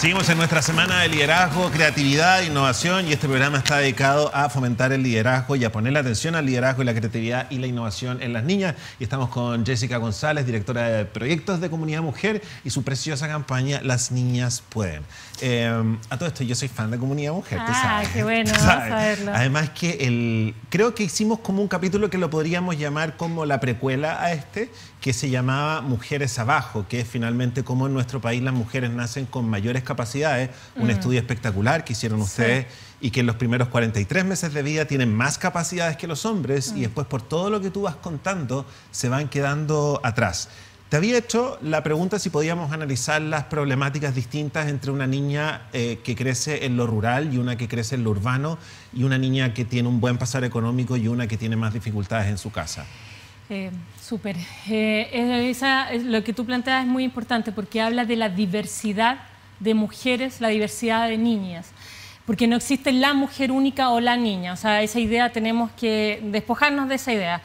Seguimos en nuestra semana de liderazgo, creatividad, innovación, y este programa está dedicado a fomentar el liderazgo y a poner la atención al liderazgo y la creatividad y la innovación en las niñas. Y estamos con Jessica González, directora de proyectos de Comunidad Mujer, y su preciosa campaña Las Niñas Pueden. A todo esto, yo soy fan de Comunidad Mujer. Ah, qué bueno, vamos a verlo. Además que creo que hicimos como un capítulo que lo podríamos llamar como la precuela a este, que se llamaba Mujeres Abajo, que es finalmente cómo en nuestro país las mujeres nacen con mayores capacidades, un estudio espectacular que hicieron ustedes, y que en los primeros 43 meses de vida tienen más capacidades que los hombres, y después por todo lo que tú vas contando se van quedando atrás. Te había hecho la pregunta si podíamos analizar las problemáticas distintas entre una niña que crece en lo rural y una que crece en lo urbano, y una niña que tiene un buen pasar económico y una que tiene más dificultades en su casa. Súper. Lo que tú planteas es muy importante porque habla de la diversidad de mujeres, la diversidad de niñas. Porque no existe la mujer única o la niña. O sea, esa idea tenemos que despojarnos de esa idea.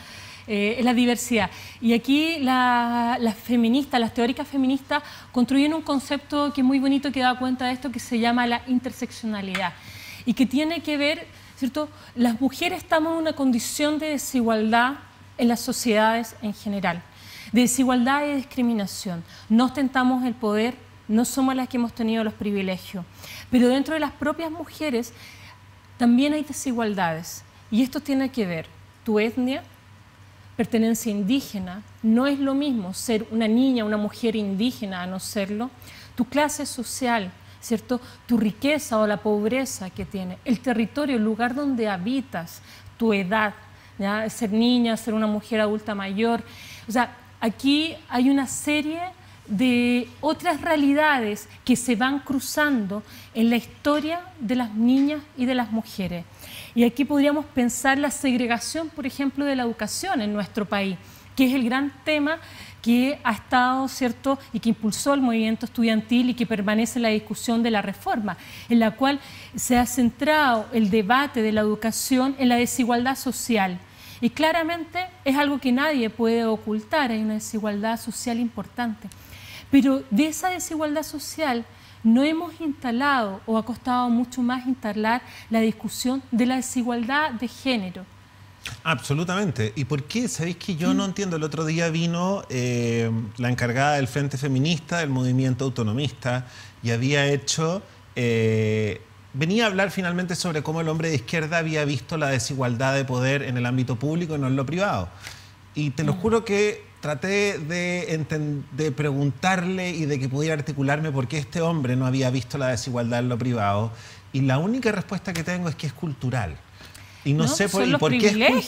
Es la diversidad. Y aquí las feministas, las teóricas feministas, construyen un concepto que es muy bonito, que da cuenta de esto, que se llama la interseccionalidad. Y que tiene que ver, ¿cierto? Las mujeres estamos en una condición de desigualdad en las sociedades en general, de desigualdad y discriminación. No ostentamos el poder, no somos las que hemos tenido los privilegios, pero dentro de las propias mujeres también hay desigualdades, y esto tiene que ver tu etnia, pertenencia indígena. No es lo mismo ser una niña, una mujer indígena a no serlo, tu clase social, ¿cierto? Tu riqueza o la pobreza que tiene, el territorio, el lugar donde habitas, tu edad, ¿ya? Ser niña, ser una mujer adulta mayor. O sea, aquí hay una serie de otras realidades que se van cruzando en la historia de las niñas y de las mujeres. Y aquí podríamos pensar la segregación, por ejemplo, de la educación en nuestro país, que es el gran tema que ha estado, ¿cierto?, y que impulsó el movimiento estudiantil y que permanece en la discusión de la reforma, en la cual se ha centrado el debate de la educación en la desigualdad social. Y claramente es algo que nadie puede ocultar, hay una desigualdad social importante. Pero de esa desigualdad social no hemos instalado, o ha costado mucho más instalar, la discusión de la desigualdad de género. Absolutamente. ¿Y por qué? ¿Sabéis que yo no entiendo? El otro día vino la encargada del Frente Feminista, del movimiento autonomista, y había hecho... venía a hablar finalmente sobre cómo el hombre de izquierda había visto la desigualdad de poder en el ámbito público y no en lo privado. Y te lo juro que traté de preguntarle y de que pudiera articularme por qué este hombre no había visto la desigualdad en lo privado. Y la única respuesta que tengo es que es cultural. Y no, sé por, ¿por qué?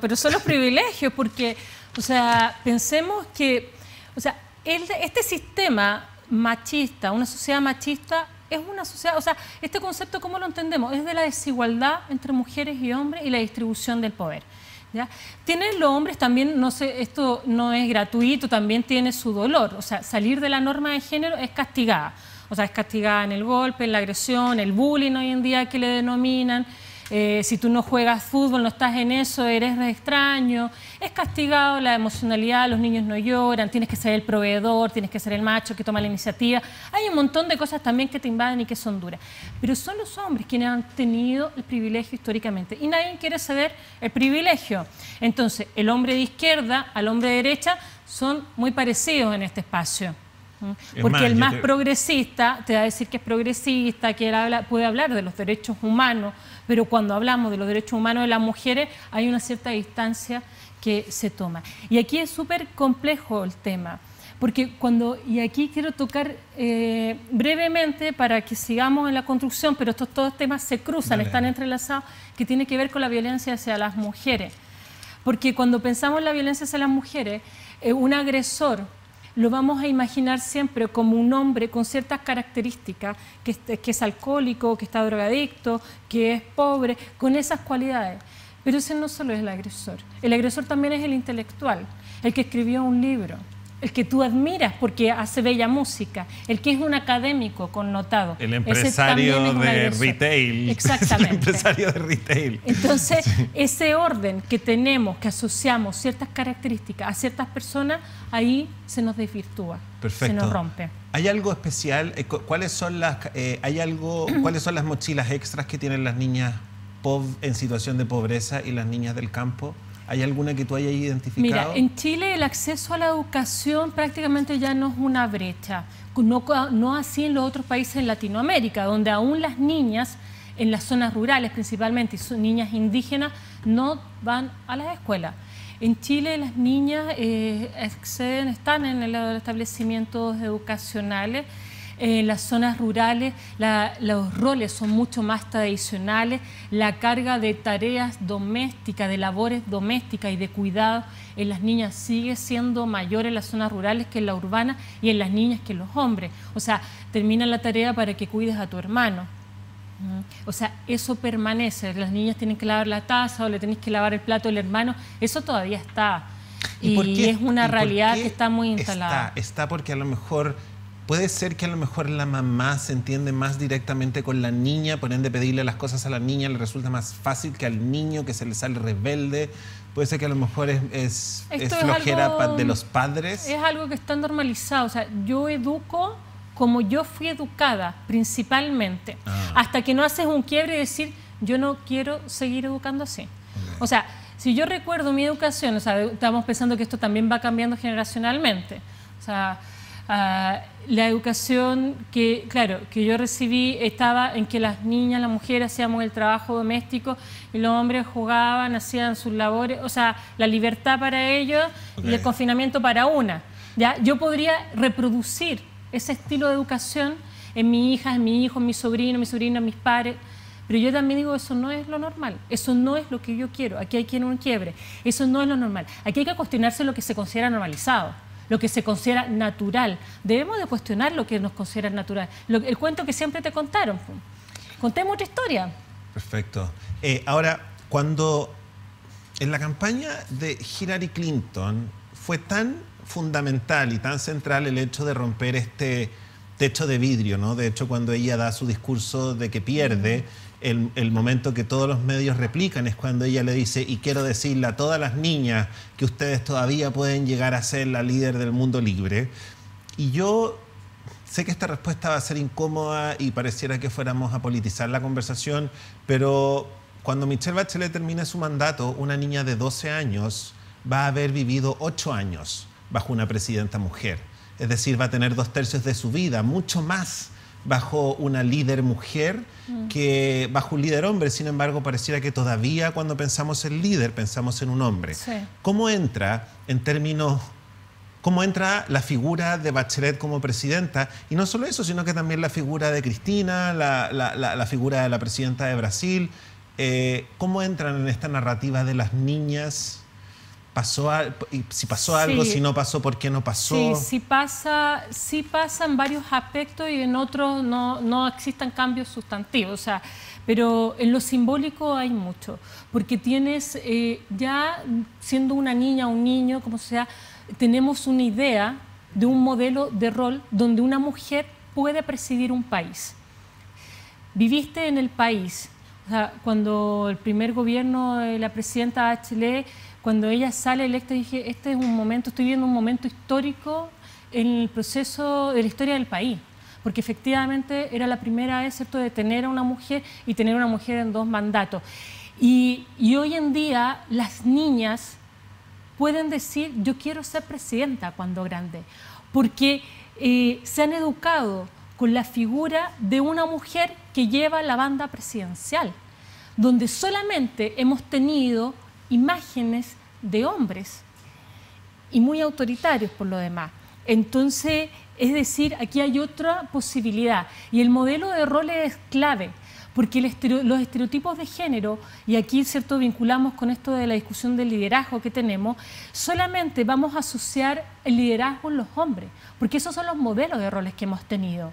Pero son los privilegios, porque, o sea, pensemos que, o sea, este sistema machista, una sociedad machista, es una sociedad, o sea, este concepto, ¿cómo lo entendemos? Es de la desigualdad entre mujeres y hombres y la distribución del poder, ¿ya? Tienen los hombres también, no sé, esto no es gratuito, también tiene su dolor. O sea, salir de la norma de género es castigada. O sea, es castigada en el golpe, en la agresión, el bullying hoy en día que le denominan. Si tú no juegas fútbol, no estás en eso, eres extraño, es castigado la emocionalidad, los niños no lloran, tienes que ser el proveedor, tienes que ser el macho que toma la iniciativa. Hay un montón de cosas también que te invaden y que son duras, pero son los hombres quienes han tenido el privilegio históricamente y nadie quiere ceder el privilegio. Entonces, el hombre de izquierda al hombre de derecha son muy parecidos en este espacio. Porque el más progresista te va a decir que es progresista, que él puede hablar de los derechos humanos, pero cuando hablamos de los derechos humanos de las mujeres hay una cierta distancia que se toma. Y aquí es súper complejo el tema, porque cuando, y aquí quiero tocar brevemente para que sigamos en la construcción, pero estos todos temas se cruzan, están entrelazados, que tiene que ver con la violencia hacia las mujeres. Porque cuando pensamos en la violencia hacia las mujeres, un agresor lo vamos a imaginar siempre como un hombre con ciertas características, que es alcohólico, que está drogadicto, que es pobre, con esas cualidades. Pero ese no solo es el agresor también es el intelectual, el que escribió un libro, el que tú admiras porque hace bella música, el que es un académico connotado. El empresario de retail. Exactamente. El empresario de retail. Entonces, ese orden que tenemos, que asociamos ciertas características a ciertas personas, ahí se nos desvirtúa, se nos rompe. ¿Hay algo especial? ¿Cuáles son las, ¿cuáles son las mochilas extras que tienen las niñas en situación de pobreza y las niñas del campo? ¿Hay alguna que tú hayas identificado? Mira, en Chile el acceso a la educación prácticamente ya no es una brecha. No así en los otros países en Latinoamérica, donde aún las niñas en las zonas rurales principalmente, y son niñas indígenas, no van a las escuelas. En Chile las niñas están en los establecimientos educacionales, en las zonas rurales los roles son mucho más tradicionales, la carga de tareas domésticas, de labores domésticas y de cuidado en las niñas sigue siendo mayor en las zonas rurales que en la urbana y en las niñas que en los hombres. O sea, termina la tarea para que cuides a tu hermano. O sea, eso permanece. Las niñas tienen que lavar la taza o le tenés que lavar el plato al hermano. Eso todavía está. Y es una realidad que está muy instalada. Está porque a lo mejor... Puede ser que a lo mejor la mamá se entiende más directamente con la niña, por ende pedirle las cosas a la niña le resulta más fácil que al niño que se le sale rebelde. Puede ser que a lo mejor es flojera de los padres. Es algo que está normalizado. O sea, yo educo como yo fui educada, principalmente. Hasta que no haces un quiebre y decir, yo no quiero seguir educando así. Okay. O sea, si yo recuerdo mi educación, o sea, estamos pensando que esto también va cambiando generacionalmente. O sea... la educación que, claro, que yo recibí estaba en que las niñas, las mujeres hacíamos el trabajo doméstico y los hombres jugaban, hacían sus labores, o sea, la libertad para ellos y el confinamiento para una. ¿Ya? Yo podría reproducir ese estilo de educación en mi hija, en mi hijo, en mi sobrino, en mis padres, pero yo también digo, eso no es lo normal, eso no es lo que yo quiero, aquí hay que ir a un quiebre, eso no es lo normal. Aquí hay que cuestionarse lo que se considera normalizado, lo que se considera natural. Debemos de cuestionar lo que nos considera natural. El cuento que siempre te contaron. Contemos otra historia. Perfecto. Ahora, cuando en la campaña de Hillary Clinton fue tan fundamental y tan central el hecho de romper este techo de vidrio, ¿no? De hecho, cuando ella da su discurso de que pierde, el momento que todos los medios replican es cuando ella le dice, y quiero decirle a todas las niñas que ustedes todavía pueden llegar a ser la líder del mundo libre. Y yo sé que esta respuesta va a ser incómoda y pareciera que fuéramos a politizar la conversación, pero cuando Michelle Bachelet termine su mandato, una niña de 12 años va a haber vivido 8 años bajo una presidenta mujer. Es decir, va a tener 2/3 de su vida, mucho más, bajo una líder mujer que bajo un líder hombre. Sin embargo, pareciera que todavía cuando pensamos en líder, pensamos en un hombre. Sí. ¿Cómo entra cómo entra la figura de Bachelet como presidenta? Y no solo eso, sino que también la figura de Cristina, la figura de la presidenta de Brasil. ¿Cómo entran en esta narrativa de las niñas? Si pasó algo, si no pasó, ¿por qué no pasó? Sí pasa en varios aspectos y en otros no existen cambios sustantivos. O sea, pero en lo simbólico hay mucho. Porque tienes, ya siendo una niña o un niño, como sea, tenemos una idea de un modelo de rol donde una mujer puede presidir un país. Viviste en el país. O sea, cuando el primer gobierno de la presidenta Bachelet, cuando ella sale electa, dije, este es un momento, estoy viviendo un momento histórico en el proceso de la historia del país, porque efectivamente era la primera vez, ¿cierto?, de tener a una mujer y tener a una mujer en 2 mandatos. Y hoy en día las niñas pueden decir, yo quiero ser presidenta cuando grande, porque se han educado con la figura de una mujer que lleva la banda presidencial, donde solamente hemos tenido imágenes de hombres y muy autoritarios por lo demás. Entonces, es decir, aquí hay otra posibilidad y el modelo de roles es clave porque los estereotipos de género, y aquí, ¿cierto?, vinculamos con esto de la discusión del liderazgo que tenemos, solamente vamos a asociar el liderazgo en los hombres porque esos son los modelos de roles que hemos tenido.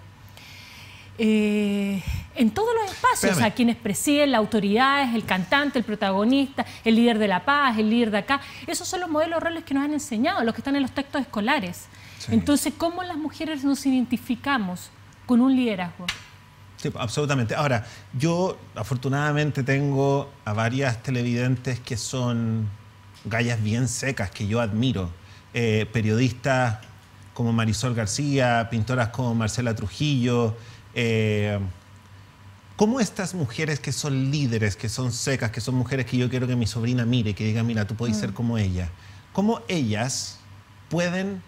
En todos los espacios, a quienes presiden, la autoridad, es el cantante, el protagonista, el líder de la paz, el líder de acá, esos son los modelos de roles que nos han enseñado, los que están en los textos escolares. Sí. Entonces, ¿cómo las mujeres nos identificamos con un liderazgo? Sí, absolutamente. Ahora, yo afortunadamente tengo a varias televidentes que son gallas bien secas, que yo admiro, periodistas como Marisol García, pintoras como Marcela Trujillo. ¿Cómo estas mujeres que son líderes, que son secas, que son mujeres que yo quiero que mi sobrina mire, que diga, mira, tú puedes ser como ella? ¿Cómo ellas pueden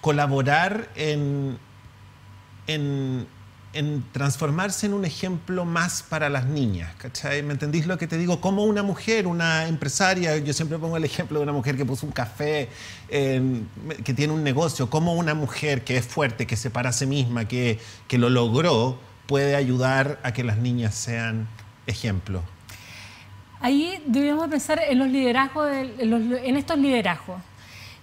colaborar en transformarse en un ejemplo más para las niñas? ¿Cachai? ¿Me entendís lo que te digo? Como una mujer, una empresaria, yo siempre pongo el ejemplo de una mujer que puso un café, que tiene un negocio, como una mujer que es fuerte, que se para a sí misma, que lo logró, puede ayudar a que las niñas sean ejemplo. Ahí deberíamos pensar en los liderazgos, en estos liderazgos.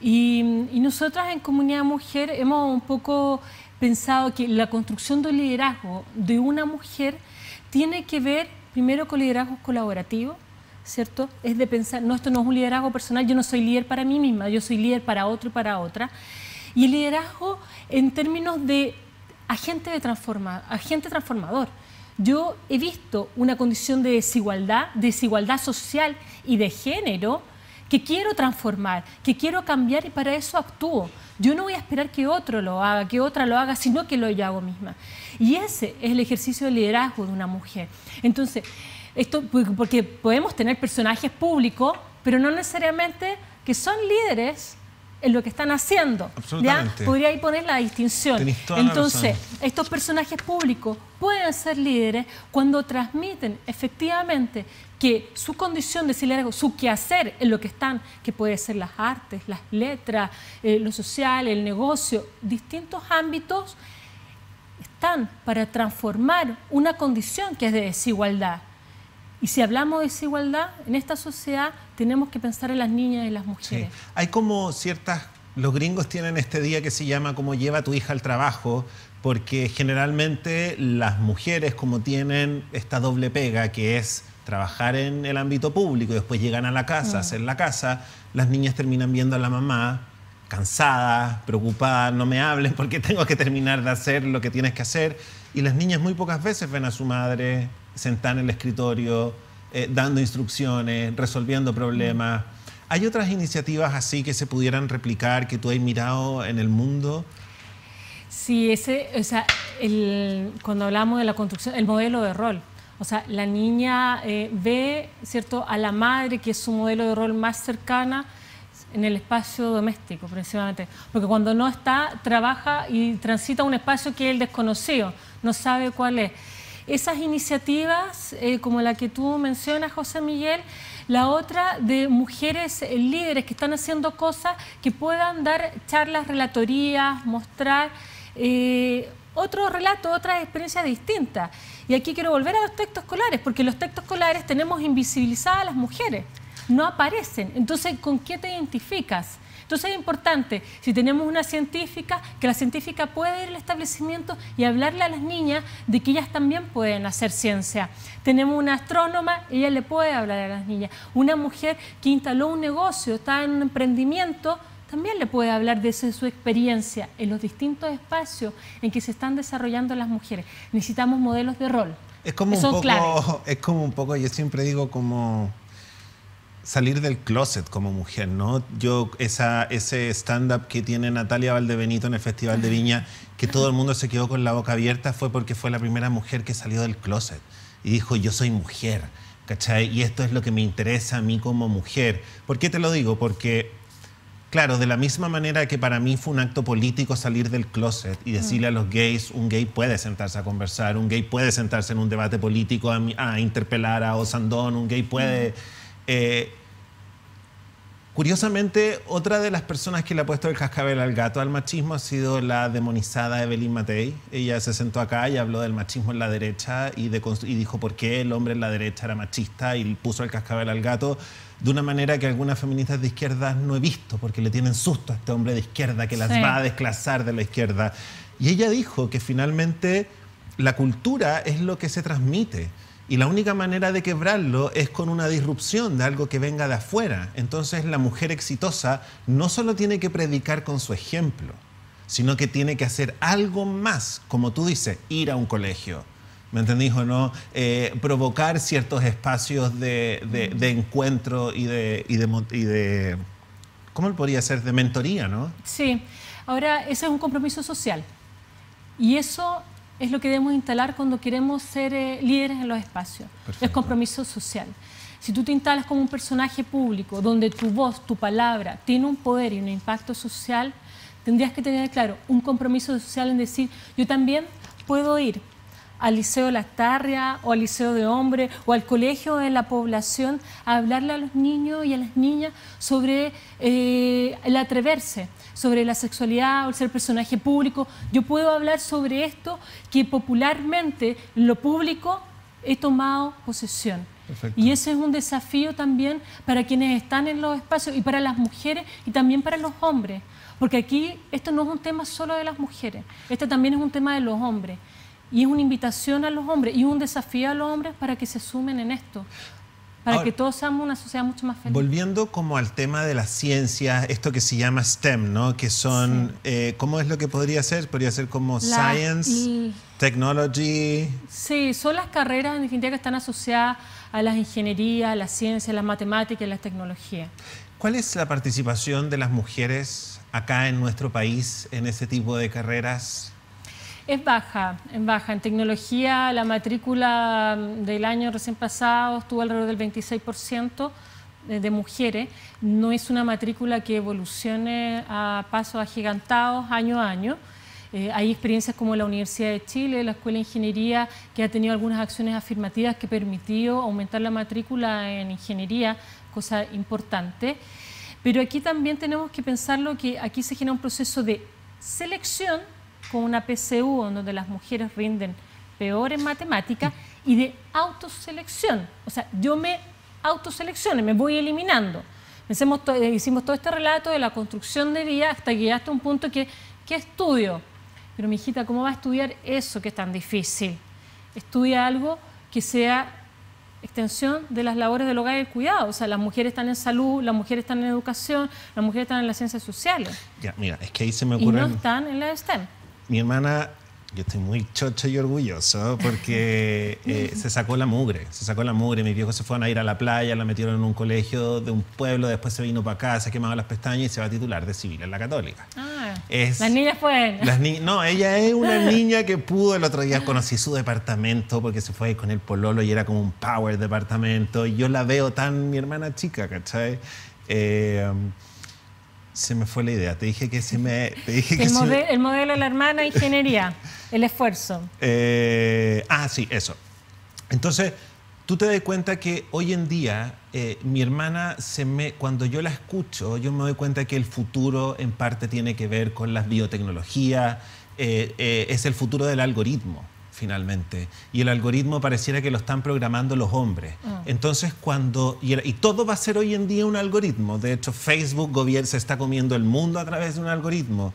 Y nosotras en Comunidad Mujer hemos un poco pensado que la construcción del liderazgo de una mujer tiene que ver primero con liderazgos colaborativos, ¿cierto? Es de pensar, no, esto no es un liderazgo personal, yo no soy líder para mí misma, yo soy líder para otro y para otra. Y el liderazgo en términos de agente, agente transformador. Yo he visto una condición de desigualdad social y de género, que quiero transformar, que quiero cambiar y para eso actúo. Yo no voy a esperar que otro lo haga, que otra lo haga, sino que lo yo hago misma. Y ese es el ejercicio de liderazgo de una mujer. Entonces, esto porque podemos tener personajes públicos, pero no necesariamente que son líderes en lo que están haciendo. Absolutamente. ¿Ya? Podría ahí poner la distinción. Entonces, estos personajes públicos pueden ser líderes cuando transmiten efectivamente que su condición de liderazgo, su quehacer en lo que están, que puede ser las artes, las letras, lo social, el negocio, distintos ámbitos, están para transformar una condición que es de desigualdad. Y si hablamos de desigualdad, en esta sociedad tenemos que pensar en las niñas y en las mujeres. Sí. Hay como ciertas... Los gringos tienen este día que se llama como lleva a tu hija al trabajo, porque generalmente las mujeres como tienen esta doble pega, que es trabajar en el ámbito público y después llegan a la casa, a hacer la casa, las niñas terminan viendo a la mamá cansada, preocupada, no me hablen porque tengo que terminar de hacer lo que tienes que hacer. Y las niñas muy pocas veces ven a su madre sentada en el escritorio, dando instrucciones, resolviendo problemas. ¿Hay otras iniciativas así que se pudieran replicar, que tú has mirado en el mundo? Sí, cuando hablamos de la construcción, el modelo de rol. O sea, la niña ve, ¿cierto?, a la madre, que es su modelo de rol más cercana, en el espacio doméstico, principalmente. Porque cuando no está, trabaja y transita un espacio que es el desconocido, no sabe cuál es. Esas iniciativas, como la que tú mencionas, José Miguel, la otra de mujeres líderes que están haciendo cosas, que puedan dar charlas, relatorías, mostrar otro relato, otras experiencias distintas. Y aquí quiero volver a los textos escolares, porque los textos escolares tenemos invisibilizadas a las mujeres, no aparecen. Entonces, ¿con qué te identificas? Entonces es importante, si tenemos una científica, que la científica pueda ir al establecimiento y hablarle a las niñas de que ellas también pueden hacer ciencia. Tenemos una astrónoma, ella le puede hablar a las niñas. Una mujer que instaló un negocio, está en un emprendimiento, también le puede hablar de su experiencia en los distintos espacios en que se están desarrollando las mujeres. Necesitamos modelos de rol. Es como un poco, yo siempre digo como... salir del closet como mujer, ¿no? Yo, ese stand-up que tiene Natalia Valdebenito en el Festival de Viña, que todo el mundo se quedó con la boca abierta, fue porque fue la primera mujer que salió del closet y dijo, yo soy mujer, ¿cachai? Y esto es lo que me interesa a mí como mujer. ¿Por qué te lo digo? Porque, claro, de la misma manera que para mí fue un acto político salir del closet y decirle a los gays, un gay puede sentarse a conversar, un gay puede sentarse en un debate político a interpelar a Osandón, un gay puede... Curiosamente, otra de las personas que le ha puesto el cascabel al gato al machismo ha sido la demonizada Evelyn Matthei. Ella se sentó acá y habló del machismo en la derecha y dijo por qué el hombre en la derecha era machista y puso el cascabel al gato de una manera que algunas feministas de izquierdas no he visto porque le tienen susto a este hombre de izquierda que las va a desclasar de la izquierda. Y ella dijo que finalmente la cultura es lo que se transmite. Y la única manera de quebrarlo es con una disrupción de algo que venga de afuera. Entonces la mujer exitosa no solo tiene que predicar con su ejemplo, sino que tiene que hacer algo más, como tú dices, ir a un colegio, ¿me entendís o no? Provocar ciertos espacios de encuentro y de ¿cómo podría ser? De mentoría, ¿no? Sí. Ahora, ese es un compromiso social. Y eso es lo que debemos instalar cuando queremos ser líderes en los espacios. Perfecto. Es compromiso social. Si tú te instalas como un personaje público, donde tu voz, tu palabra, tiene un poder y un impacto social, tendrías que tener claro un compromiso social en decir, yo también puedo ir al Liceo Lastarria o al Liceo de Hombre o al colegio de la población a hablarle a los niños y a las niñas sobre el atreverse, sobre la sexualidad o el ser personaje público. Yo puedo hablar sobre esto que popularmente lo público he tomado posesión. Perfecto. Y ese es un desafío también para quienes están en los espacios y para las mujeres y también para los hombres. Porque aquí esto no es un tema solo de las mujeres, este también es un tema de los hombres. Y es una invitación a los hombres y un desafío a los hombres para que se sumen en esto, para ahora, que todos seamos una sociedad mucho más feliz. Volviendo como al tema de las ciencias, esto que se llama STEM, ¿no? Que son, sí. ¿Cómo es lo que podría ser? Podría ser como Science, Technology. Sí, son las carreras en definitiva que están asociadas a las ingenierías, a las ciencias, a las matemáticas, a las tecnologías. ¿Cuál es la participación de las mujeres acá en nuestro país en ese tipo de carreras? Es baja, es baja. En tecnología la matrícula del año recién pasado estuvo alrededor del 26% de mujeres. No es una matrícula que evolucione a pasos agigantados año a año. Hay experiencias como la Universidad de Chile, la Escuela de Ingeniería, que ha tenido algunas acciones afirmativas que permitió aumentar la matrícula en ingeniería, cosa importante. Pero aquí también tenemos que pensarlo que aquí se genera un proceso de selección con una PCU, donde las mujeres rinden peor en matemáticas, y de autoselección. O sea, yo me autoselecciono, me voy eliminando. Hicimos todo este relato de la construcción de vida hasta que llegaste a un punto que, ¿qué estudio? Pero mi hijita, ¿cómo va a estudiar eso que es tan difícil? Estudia algo que sea extensión de las labores del hogar y el cuidado. O sea, las mujeres están en salud, las mujeres están en educación, las mujeres están en las ciencias sociales. Ya, mira, es que ahí se me ocurre... Y no están en la STEM. Mi hermana, yo estoy muy chocho y orgulloso porque se sacó la mugre. Mis viejos se fueron a ir a la playa, la metieron en un colegio de un pueblo, después se vino para acá, se ha quemado las pestañas y se va a titular de civil en la Católica. Ah, es, las niñas pueden. No, ella es una niña que pudo. El otro día conocí su departamento porque se fue con el pololo y era como un power departamento. Y yo la veo tan mi hermana chica, ¿cachai? Se me fue la idea, el modelo de la hermana ingeniería, el esfuerzo. Sí, eso. Entonces, tú te das cuenta que hoy en día, mi hermana, cuando yo la escucho, yo me doy cuenta que el futuro en parte tiene que ver con las biotecnologías, es el futuro del algoritmo, finalmente. Y el algoritmo pareciera que lo están programando los hombres. Entonces, y todo va a ser hoy en día un algoritmo. De hecho, Facebook se está comiendo el mundo a través de un algoritmo.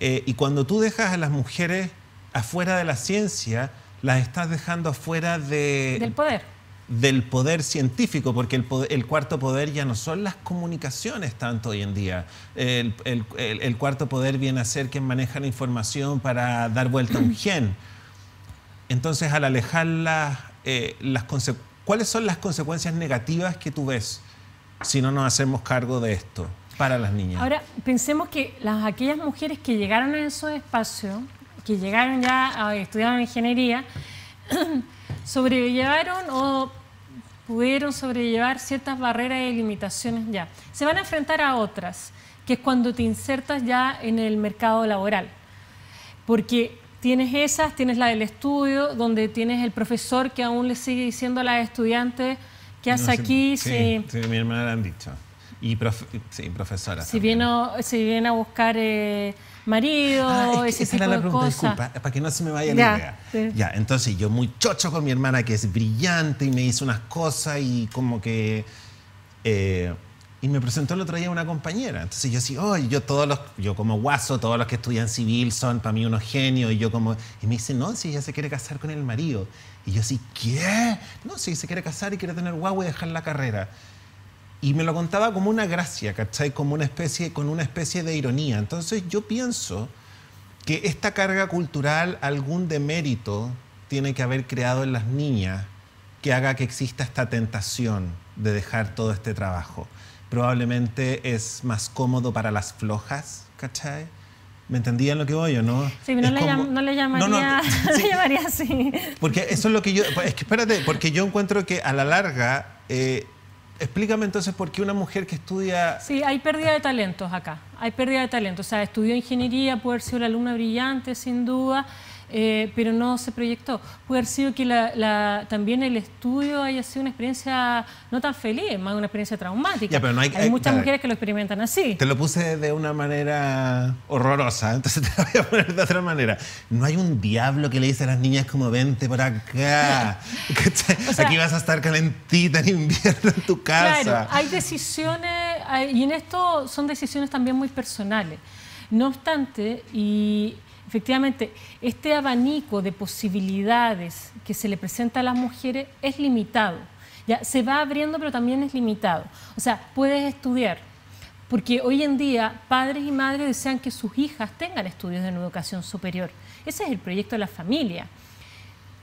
Y cuando tú dejas a las mujeres afuera de la ciencia, las estás dejando afuera del poder. Del poder científico, porque el cuarto poder ya no son las comunicaciones tanto hoy en día. El cuarto poder viene a ser quien maneja la información para dar vuelta a un gen. Entonces, al alejarlas, ¿cuáles son las consecuencias negativas que tú ves si no nos hacemos cargo de esto para las niñas? Ahora, pensemos que aquellas mujeres que llegaron a esos espacios, que llegaron ya a estudiar ingeniería, sobrellevaron o pudieron sobrellevar ciertas barreras y limitaciones ya. Se van a enfrentar a otras, que es cuando te insertas ya en el mercado laboral. Porque... tienes esas, tienes la del estudio, donde tienes el profesor que aún le sigue diciendo a las estudiantes qué hace aquí. Sí, mi hermana le han dicho. Y profesora. Si viene a buscar marido, ese tipo de cosas. Disculpa, para que no se me vaya la idea. Sí. Ya, entonces yo muy chocho con mi hermana que es brillante y me hizo unas cosas y como que... y me presentó el otro día una compañera. Entonces yo así, yo como guaso, todos los que estudian civil son para mí unos genios. Y me dice, no, si ella se quiere casar con el marido. Y yo así, ¿qué? No, si se quiere casar y quiere tener guagua y dejar la carrera. Y me lo contaba como una gracia, ¿cachai? Con una especie de ironía. Entonces yo pienso que esta carga cultural, algún demérito tiene que haber creado en las niñas que haga que exista esta tentación de dejar todo este trabajo. Probablemente es más cómodo para las flojas, ¿cachai? ¿Me entendían lo que voy o no? Sí, no, no le llamaría así. Porque eso es lo que yo... Es que espérate, porque yo encuentro que a la larga... explícame entonces por qué una mujer que estudia... Sí, hay pérdida de talentos acá. Hay pérdida de talentos. O sea, estudió ingeniería, puede haber sido la alumna brillante, sin duda, pero no se proyectó. Puede haber sido que también el estudio haya sido una experiencia no tan feliz, más una experiencia traumática. Ya, pero no hay muchas mujeres que lo experimentan así. Te lo puse de una manera horrorosa, entonces te lo voy a poner de otra manera. No hay un diablo que le dice a las niñas como vente por acá. O sea, aquí vas a estar calentita en invierno en tu casa. Claro, hay decisiones, y en esto son decisiones también muy personales. No obstante, y... efectivamente, este abanico de posibilidades que se le presenta a las mujeres es limitado. Ya, se va abriendo, pero también es limitado. O sea, puedes estudiar, porque hoy en día padres y madres desean que sus hijas tengan estudios en educación superior. Ese es el proyecto de la familia.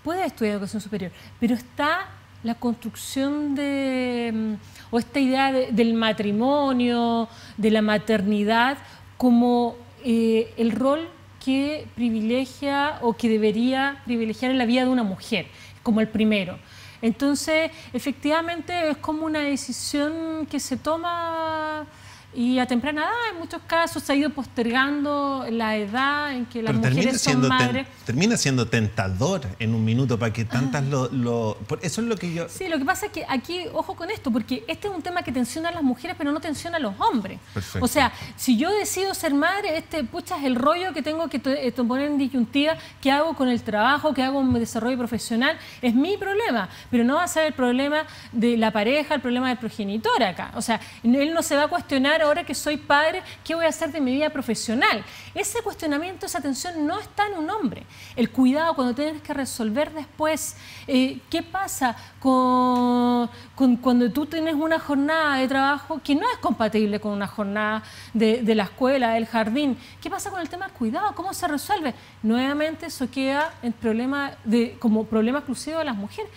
Puedes estudiar educación superior, pero está la construcción de... o esta idea del matrimonio, de la maternidad, como el rol que privilegia o que debería privilegiar en la vida de una mujer, como el primero. Entonces, efectivamente, es como una decisión que se toma y a temprana edad, en muchos casos, se ha ido postergando la edad en que las mujeres son madres. Termina siendo tentador en un minuto para que tantas Eso es lo que yo... Sí, lo que pasa es que aquí, ojo con esto, porque este es un tema que tensiona a las mujeres, pero no tensiona a los hombres. Perfecto. O sea, si yo decido ser madre, pucha, es el rollo que tengo que poner en disyuntiva, qué hago con el trabajo, qué hago con mi desarrollo profesional, es mi problema, pero no va a ser el problema de la pareja, el problema del progenitor acá. O sea, él no se va a cuestionar ahora que soy padre, ¿qué voy a hacer de mi vida profesional? Ese cuestionamiento, esa tensión no está en un hombre. El cuidado cuando tienes que resolver después, ¿qué pasa cuando tú tienes una jornada de trabajo que no es compatible con una jornada de la escuela, del jardín? ¿Qué pasa con el tema del cuidado? ¿Cómo se resuelve? Nuevamente eso queda en problema como problema exclusivo de las mujeres.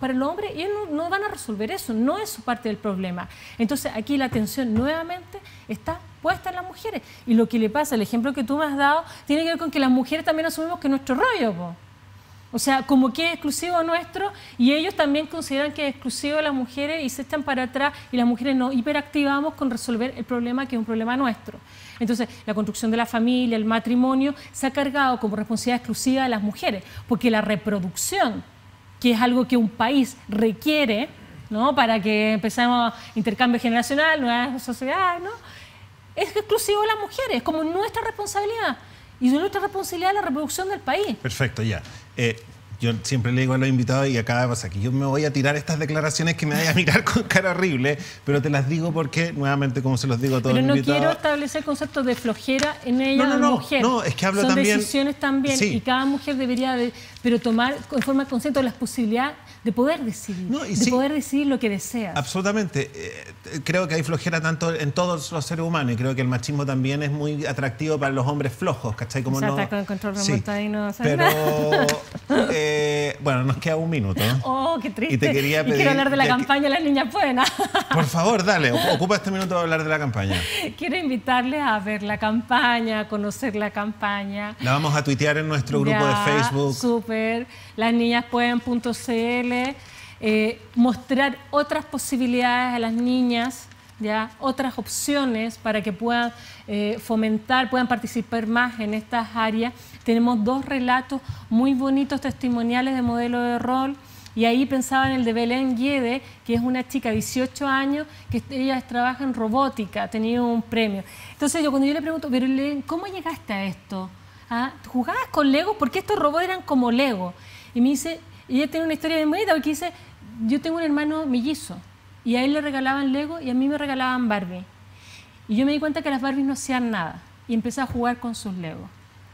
Para el hombre, ellos no van a resolver eso, no es su parte del problema. Entonces aquí la tensión nuevamente está puesta en las mujeres. Y lo que le pasa, el ejemplo que tú me has dado, tiene que ver con que las mujeres también asumimos que nuestro rollo, po. O sea, como que es exclusivo nuestro y ellos también consideran que es exclusivo de las mujeres y se echan para atrás y las mujeres nos hiperactivamos con resolver el problema que es un problema nuestro. Entonces, la construcción de la familia, el matrimonio, se ha cargado como responsabilidad exclusiva de las mujeres, porque la reproducción, que es algo que un país requiere, ¿no?, para que empecemos intercambio generacional, nuevas sociedades, ¿no?, es exclusivo de las mujeres, como nuestra responsabilidad. Y nuestra responsabilidad es la reproducción del país. Perfecto, ya. Yo siempre le digo a los invitados, y acá pasa que yo me voy a tirar estas declaraciones que me vayan a mirar con cara horrible, pero te las digo porque, nuevamente, como se los digo a todos los invitados... Pero no quiero establecer conceptos de flojera en ella o mujer. No, es que hablo también... Son decisiones también, sí. Y cada mujer debería, pero tomar en forma consciente las posibilidades de poder decidir, poder decidir lo que desea. Absolutamente. Creo que hay flojera tanto en todos los seres humanos, y creo que el machismo también es muy atractivo para los hombres flojos, ¿cachai? Como no... Está con control remoto ahí, no sabe nada. Pero... bueno, nos queda un minuto. Oh, qué triste. Y te quería pedir... quiero hablar de la campaña Las Niñas Pueden. Por favor, dale, ocupa este minuto para hablar de la campaña. Quiero invitarles a ver la campaña, a conocer la campaña. La vamos a tuitear en nuestro grupo de Facebook. Súper. Lasniñaspueden.cl. Mostrar otras posibilidades a las niñas, ya, otras opciones para que puedan fomentar, puedan participar más en estas áreas. Tenemos dos relatos muy bonitos, testimoniales de modelo de rol, y ahí pensaba en el de Belén Giede, que es una chica de 18 años, que ella trabaja en robótica, ha tenido un premio. Entonces cuando yo le pregunto, pero Belén, ¿cómo llegaste a esto? ¿Ah? ¿Jugabas con Lego? Porque estos robots eran como Lego. Y me dice, y ella tiene una historia bien bonita, porque dice, yo tengo un hermano mellizo, y a él le regalaban Lego y a mí me regalaban Barbie. Y yo me di cuenta que las Barbies no hacían nada y empecé a jugar con sus Legos.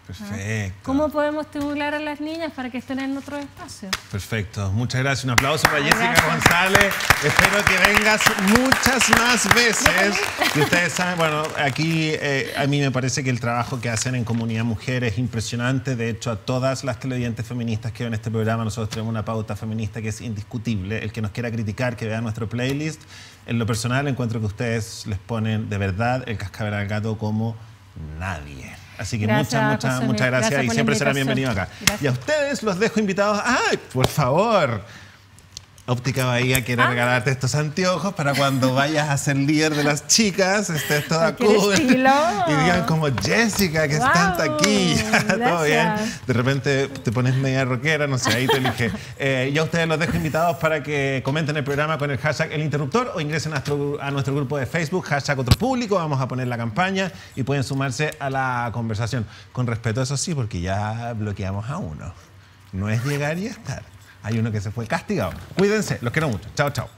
Perfecto. ¿Cómo podemos estimular a las niñas para que estén en otro espacio? Perfecto. Muchas gracias. Un aplauso para Jessica González. Espero que vengas muchas más veces. Y ustedes saben, bueno, aquí a mí me parece que el trabajo que hacen en Comunidad Mujer es impresionante. De hecho, a todas las televidentes feministas que ven este programa, nosotros tenemos una pauta feminista que es indiscutible. El que nos quiera criticar, que vea nuestro playlist. En lo personal, encuentro que ustedes les ponen de verdad el cascabel al gato como nadie. Así que gracias, muchas gracias, y siempre serán bienvenidos acá. Gracias. Y a ustedes los dejo invitados. ¡Ay, por favor! Óptica Bahía quiere regalarte estos anteojos para cuando vayas a ser líder de las chicas, estés toda cool. Y digan como Jessica, que wow, están aquí. Todo bien. De repente te pones media rockera, no sé, ahí te elige. Yo a ustedes los dejo invitados para que comenten el programa con el hashtag El Interruptor o ingresen a nuestro grupo de Facebook, hashtag Otro Público. Vamos a poner la campaña y pueden sumarse a la conversación. Con respeto, eso sí, porque ya bloqueamos a uno. No es llegar y estar. Hay uno que se fue castigado. Cuídense, los quiero mucho. Chao, chao.